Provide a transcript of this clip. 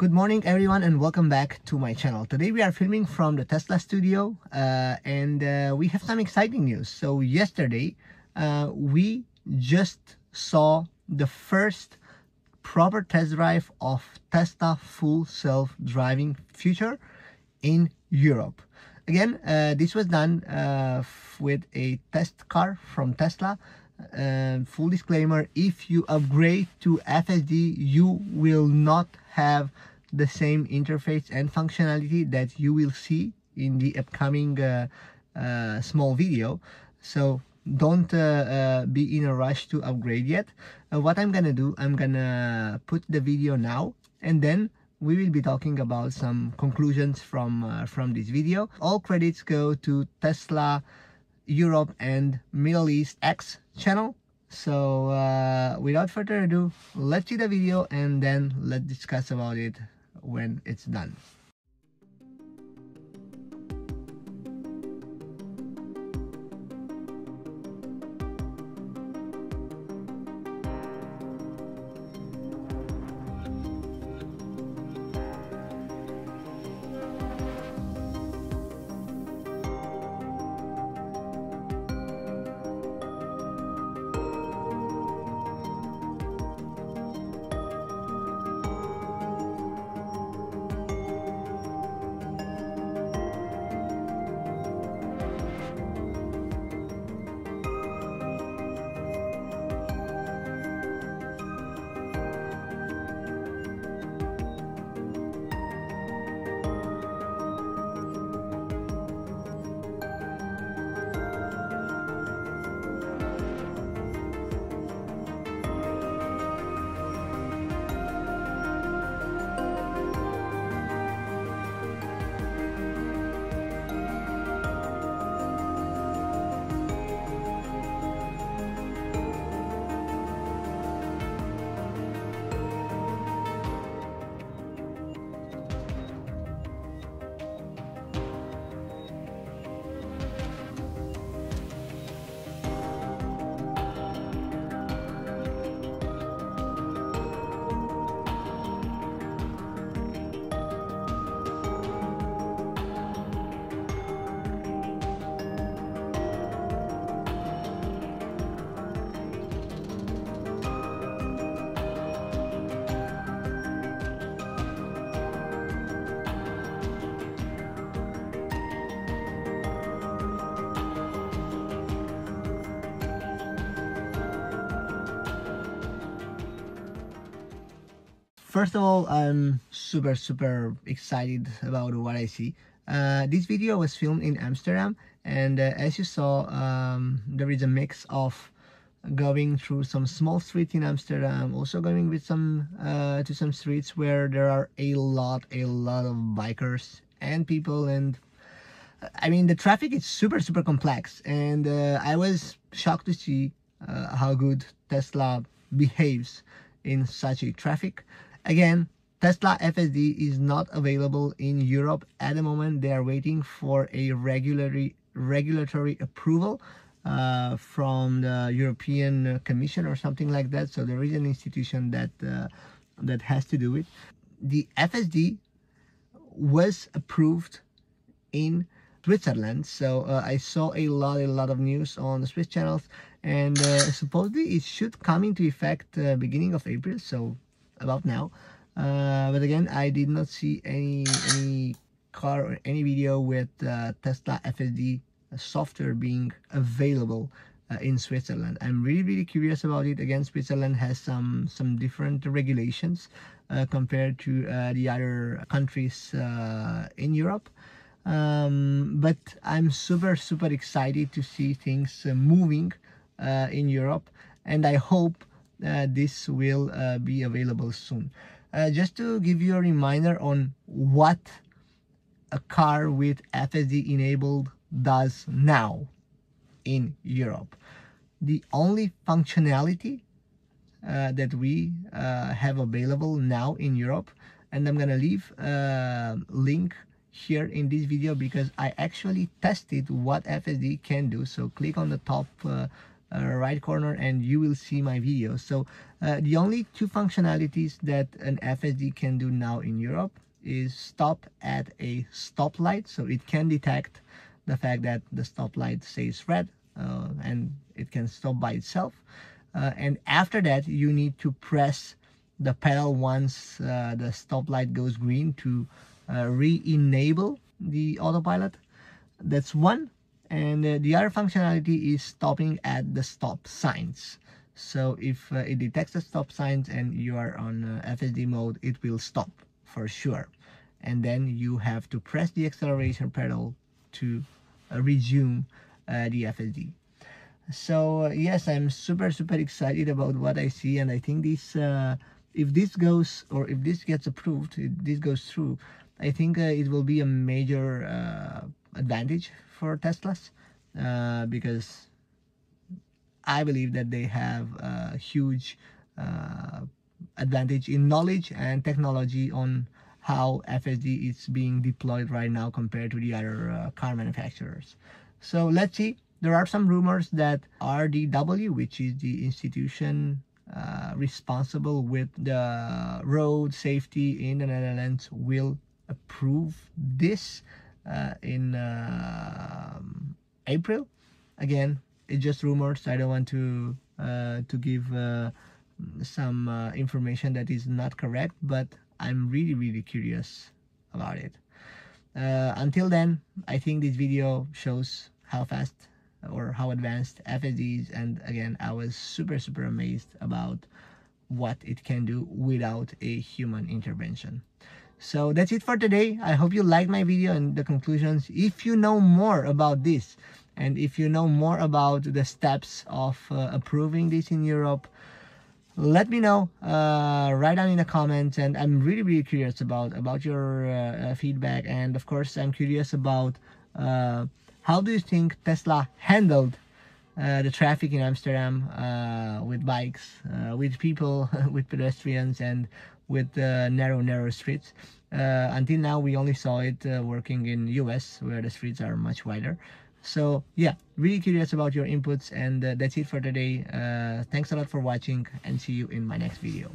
Good morning everyone and welcome back to my channel. Today we are filming from the Tesla studio and we have some exciting news. So yesterday we just saw the first proper test drive of Tesla full self-driving future in Europe. Again, this was done with a test car from Tesla. Full disclaimer, if you upgrade to FSD, you will not have the same interface and functionality that you will see in the upcoming small video. So don't be in a rush to upgrade yet. What I'm gonna do, I'm gonna put the video now and then we will be talking about some conclusions from this video. All credits go to Tesla Europe and Middle East X channel. So without further ado, let's see the video and then let's discuss about it when it's done. First of all, I'm super excited about what I see. This video was filmed in Amsterdam and as you saw, there is a mix of going through some small streets in Amsterdam, also going with some to some streets where there are a lot of bikers and people, and I mean the traffic is super complex, and I was shocked to see how good Tesla behaves in such a traffic. Again, Tesla FSD is not available in Europe at the moment. They are waiting for a regulatory approval from the European Commission or something like that. So there is an institution that that has to do it. The FSD was approved in Switzerland, so I saw a lot of news on the Swiss channels, and supposedly it should come into effect beginning of April. So about now, but again, I did not see any car or any video with Tesla FSD software being available in Switzerland. I'm really curious about it. Again, Switzerland has some different regulations compared to the other countries in Europe, but I'm super excited to see things moving in Europe, and I hope this will be available soon. Just to give you a reminder on what a car with FSD enabled does now in Europe. The only functionality that we have available now in Europe, and I'm gonna leave a link here in this video because I actually tested what FSD can do. So click on the top right corner, and you will see my video. So the only two functionalities that an FSD can do now in Europe is stop at a stoplight. So it can detect the fact that the stoplight says red, and it can stop by itself. And after that, you need to press the pedal once the stoplight goes green to re-enable the autopilot. That's one. And the other functionality is stopping at the stop signs. So if it detects the stop signs and you are on FSD mode, it will stop for sure. And then you have to press the acceleration pedal to resume the FSD. So yes, I'm super excited about what I see, and I think this if this goes, or if this gets approved, if this goes through, I think it will be a major advantage for Teslas, because I believe that they have a huge advantage in knowledge and technology on how FSD is being deployed right now compared to the other car manufacturers. So let's see. There are some rumors that RDW, which is the institution responsible with the road safety in the Netherlands, will approve this in April. Again, it's just rumors. I don't want to give some information that is not correct, but I'm really curious about it. Until then, I think this video shows how fast or how advanced FSD is, and again, I was super amazed about what it can do without a human intervention. So that's it for today. I hope you liked my video and the conclusions. If you know more about this, and if you know more about the steps of approving this in Europe, let me know right down in the comments, and I'm really curious about your feedback. And of course, I'm curious about how do you think Tesla handled the traffic in Amsterdam with bikes, with people, with pedestrians, and with narrow streets? Until now, we only saw it working in US, where the streets are much wider. So yeah, really curious about your inputs, and that's it for today. Thanks a lot for watching, and see you in my next video.